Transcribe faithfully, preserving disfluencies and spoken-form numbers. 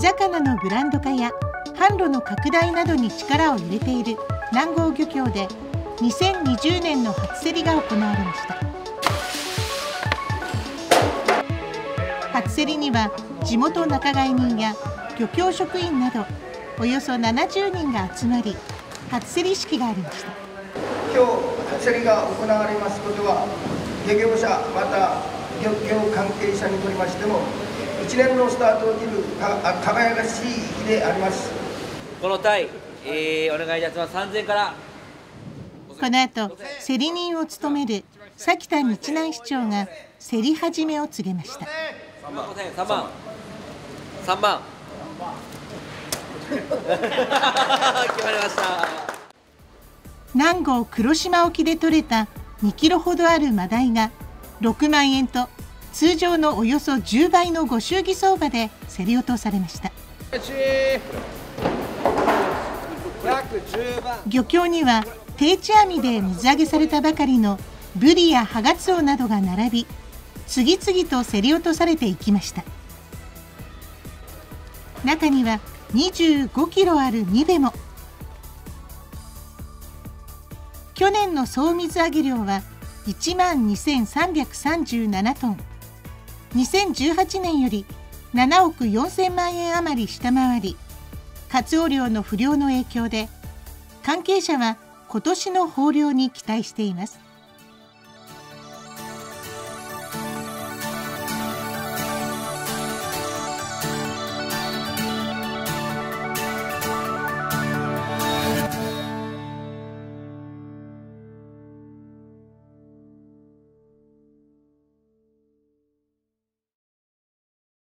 地魚のブランド化や販路の拡大などに力を入れている南郷漁協でにせんにじゅうねんの初競りが行われました。初競りには地元仲買人や漁協職員などおよそななじゅうにんが集まり、初競り式がありました。今日初競りが行われますことは、漁業者また漁業関係者にとりましてもいちねんのスタートを切る輝かしい日であります。この対、えー、お願いいたします。さんぜんから。この後、競り人を務める崎田日南市長が競り始めを告げました。さんばんさんばんさんばん決まりました。南郷黒島沖で取れたにキロほどあるマダイがろくまんえんと通常のおよそじゅうばいのご祝儀相場で競り落とされました。漁協には定置網で水揚げされたばかりのブリやハガツオなどが並び、次々と競り落とされていきました。中にはにじゅうごキロあるニベも。去年の総水揚げ量はいちまんにせんさんびゃくさんじゅうななトン、にせんじゅうはちねんよりななおくよんせんまんえん余り下回り、カツオ漁の不漁の影響で関係者は今年の豊漁に期待しています。